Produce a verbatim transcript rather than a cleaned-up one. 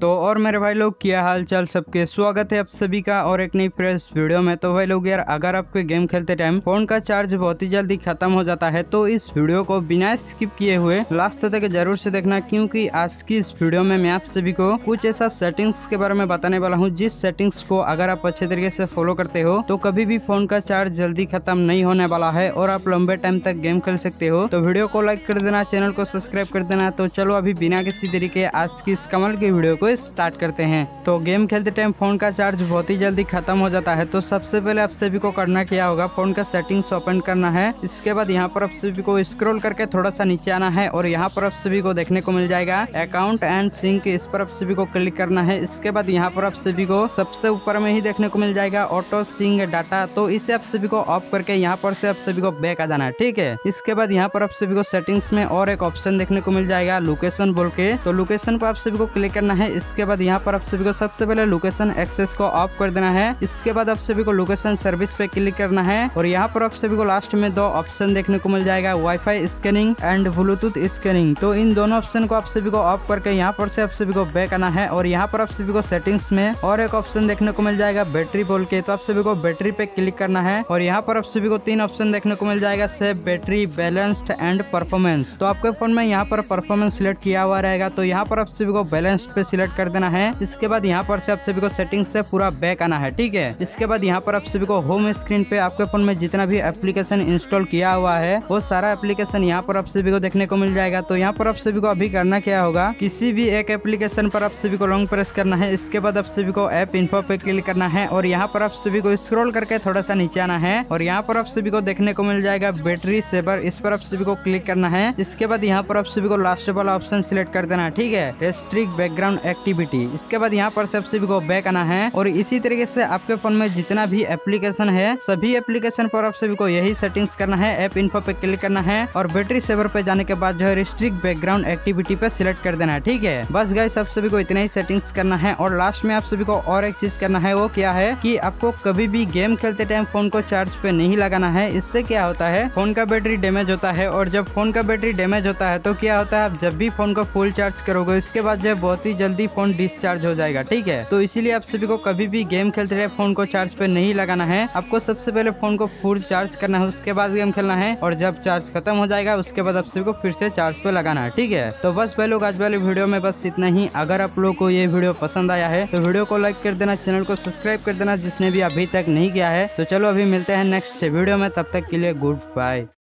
तो और मेरे भाई लोग क्या हाल चाल सबके, स्वागत है आप सभी का और एक नई फ्रेश वीडियो में। तो भाई लोग यार, अगर आपके गेम खेलते टाइम फोन का चार्ज बहुत ही जल्दी खत्म हो जाता है तो इस वीडियो को बिना स्किप किए हुए लास्ट तक जरूर से देखना, क्योंकि आज की इस वीडियो में मैं आप सभी को कुछ ऐसा सेटिंग्स के बारे में बताने वाला हूँ जिस सेटिंग्स को अगर आप अच्छे तरीके से फॉलो करते हो तो कभी भी फोन का चार्ज जल्दी खत्म नहीं होने वाला है और आप लंबे टाइम तक गेम खेल सकते हो। तो वीडियो को लाइक कर देना, चैनल को सब्सक्राइब कर देना। तो चलो अभी बिना किसी तरीके आज की इस कमाल की वीडियो स्टार्ट करते हैं। तो गेम खेलते टाइम फोन का चार्ज बहुत ही जल्दी खत्म हो जाता है तो सबसे पहले आप सभी को करना क्या होगा, फोन का सेटिंग्स ओपन करना है। इसके बाद यहाँ पर आप सभी को स्क्रॉल करके थोड़ा सा नीचे आना है और यहाँ पर आप सभी को देखने को मिल जाएगा अकाउंट एंड सिंक, इस पर आप सभी को क्लिक करना है। इसके बाद यहाँ पर आप सभी को सबसे ऊपर में ही देखने को मिल जाएगा ऑटो सिंक डाटा, तो इसे आप सभी को ऑफ करके यहाँ पर से आप सभी को बैक आ जाना है, ठीक है। इसके बाद यहाँ पर आप सभी को सेटिंग्स में और एक ऑप्शन देखने को मिल जाएगा लोकेशन बोल के, तो लोकेशन पर आप सभी को क्लिक करना है। इसके बाद यहाँ पर आप सभी को सबसे पहले लोकेशन एक्सेस को ऑफ कर देना है। इसके बाद आप सभी को लोकेशन सर्विस पे क्लिक करना है और यहाँ पर आप सभी को लास्ट में दो ऑप्शन देखने को मिल जाएगा, wifi scanning and Bluetooth scanning, तो इन दोनों ऑप्शन को आप सभी को ऑफ करके यहाँ पर से आप सभी को बैक आना है। और यहाँ पर आप सभी को सेटिंग्स में और एक ऑप्शन देखने को मिल जाएगा बैटरी बोल के, तो आप सभी को बैटरी पे क्लिक करना है और यहाँ पर आप सभी को तीन ऑप्शन देखने को मिल जाएगा, save battery, balanced and performance. तो आपके फोन में यहाँ पर परफॉर्मेंस सिलेक्ट किया हुआ रहेगा तो यहाँ पर आप सभी को बैलेंस्ड पे सिलेक्ट कर देना है। इसके बाद यहाँ पर से आप सभी को सेटिंग से पूरा बैक आना है, ठीक है। इसके बाद यहाँ पर आप सभी को होम स्क्रीन पे आपके फोन में जितना भी एप्लीकेशन इंस्टॉल किया हुआ है वो सारा एप्लीकेशन यहाँ पर आप सभी को देखने को मिल जाएगा। तो यहाँ पर आप सभी को अभी करना क्या होगा, किसी भी एक एप्लीकेशन पर आप सभी को लॉन्ग प्रेस करना है। इसके बाद आप सभी को ऐप इन्फो पे क्लिक करना है और यहाँ पर आप सभी को स्क्रॉल करके थोड़ा सा नीचे आना है और यहाँ पर आप सभी को देखने को मिल जाएगा बैटरी सेवर, इस पर आप सभी को क्लिक करना है। इसके बाद यहाँ पर आप सभी को लास्ट वाला ऑप्शन सिलेक्ट कर देना है, ठीक है, रेस्ट्रिक्ट बैकग्राउंड एक्टिविटी। इसके बाद यहाँ पर सब सभी को बैक आना है और इसी तरीके से आपके फोन में जितना भी एप्लीकेशन है सभी एप्लीकेशन पर आप सभी को यही सेटिंग्स करना है, ऐप इन्फो पे क्लिक करना है और बैटरी सेवर पे जाने के बाद जो है रिस्ट्रिक्ट बैकग्राउंड एक्टिविटी पे सिलेक्ट कर देना है, ठीक है। बस गाइस, आप सभी को इतना ही सेटिंग्स करना है। और लास्ट में आप सभी को और एक चीज करना है, वो क्या है की आपको कभी भी गेम खेलते टाइम फोन को चार्ज पे नहीं लगाना है। इससे क्या होता है, फोन का बैटरी डैमेज होता है और जब फोन का बैटरी डैमेज होता है तो क्या होता है, आप जब भी फोन को फुल चार्ज करोगे उसके बाद जो है बहुत ही जल्दी फोन डिस्चार्ज हो जाएगा, ठीक है। तो इसीलिए आप सभी को कभी भी गेम खेलते रहे फोन को चार्ज पे नहीं लगाना है। आपको सबसे पहले फोन को फुल चार्ज करना है, उसके बाद गेम खेलना है और जब चार्ज खत्म हो जाएगा उसके बाद आप सभी को फिर से चार्ज पे लगाना है, ठीक है। तो बस भाई लोग, आज वाले वीडियो में बस इतना ही। अगर आप लोग को ये वीडियो पसंद आया है तो वीडियो को लाइक कर देना, चैनल को सब्सक्राइब कर देना जिसने भी अभी तक नहीं किया है। तो चलो अभी मिलते हैं नेक्स्ट वीडियो में, तब तक के लिए गुड बाय।